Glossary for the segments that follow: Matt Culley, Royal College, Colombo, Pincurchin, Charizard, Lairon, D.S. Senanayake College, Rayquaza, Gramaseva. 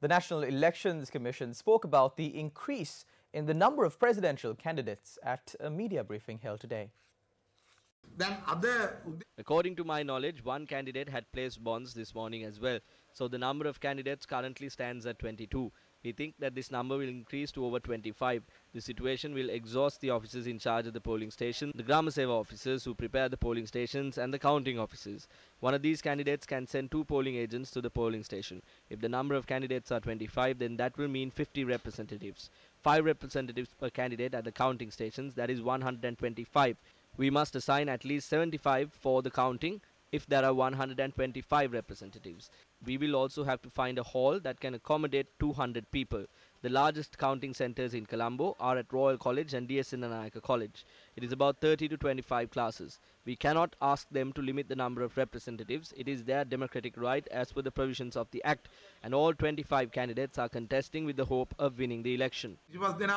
The National Elections Commission spoke about the increase in the number of presidential candidates at a media briefing held today. According to my knowledge, one candidate had placed bonds this morning as well. So the number of candidates currently stands at 22. We think that this number will increase to over 25. The situation will exhaust the officers in charge of the polling station, the Gramaseva officers who prepare the polling stations and the counting officers. One of these candidates can send 2 polling agents to the polling station. If the number of candidates are 25, then that will mean 50 representatives. 5 representatives per candidate at the counting stations, that is 125. We must assign at least 75 for the counting if there are 125 representatives. We will also have to find a hall that can accommodate 200 people. The largest counting centres in Colombo are at Royal College and D.S. Senanayake College. It is about 30 to 25 classes. We cannot ask them to limit the number of representatives. It is their democratic right as per the provisions of the Act, and all 25 candidates are contesting with the hope of winning the election. The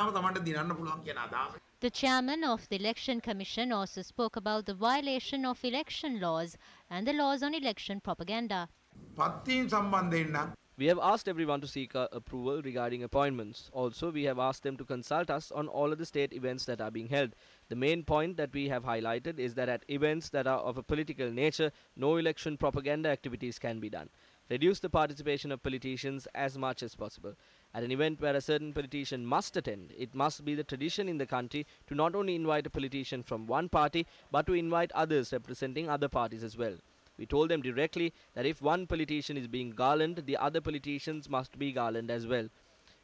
chairman of the Election Commission also spoke about the violation of election laws and the laws on election propaganda. We have asked everyone to seek approval regarding appointments. Also, we have asked them to consult us on all of the state events that are being held. The main point that we have highlighted is that at events that are of a political nature, no election propaganda activities can be done. Reduce the participation of politicians as much as possible. At an event where a certain politician must attend, it must be the tradition in the country to not only invite a politician from one party, but to invite others representing other parties as well. We told them directly that if one politician is being garlanded, the other politicians must be garlanded as well.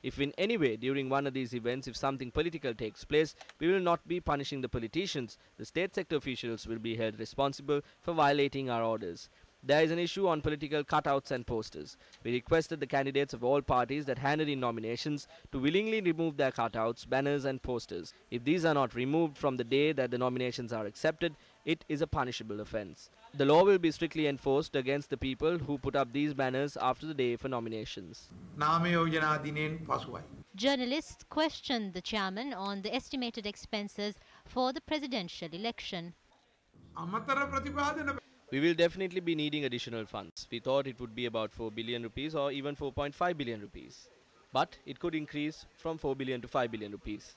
If in any way during one of these events, if something political takes place, we will not be punishing the politicians. The state sector officials will be held responsible for violating our orders. There is an issue on political cutouts and posters. We requested the candidates of all parties that handed in nominations to willingly remove their cutouts, banners and posters. If these are not removed from the day that the nominations are accepted, it is a punishable offence. The law will be strictly enforced against the people who put up these banners after the day for nominations. Journalists questioned the chairman on the estimated expenses for the presidential election. We will definitely be needing additional funds. We thought it would be about 4 billion rupees or even 4.5 billion rupees. But it could increase from 4 billion to 5 billion rupees.